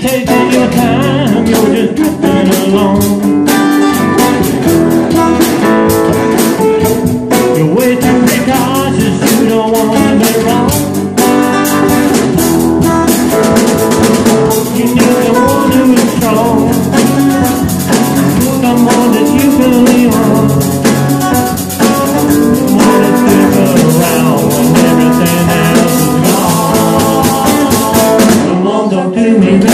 you're taking your time, you're just drifting along. You're way too precautious, you don't want to be wrong. You need someone who is strong, someone that you can lean on. Someone that sticks around when everything else is gone. Someone don't take me back.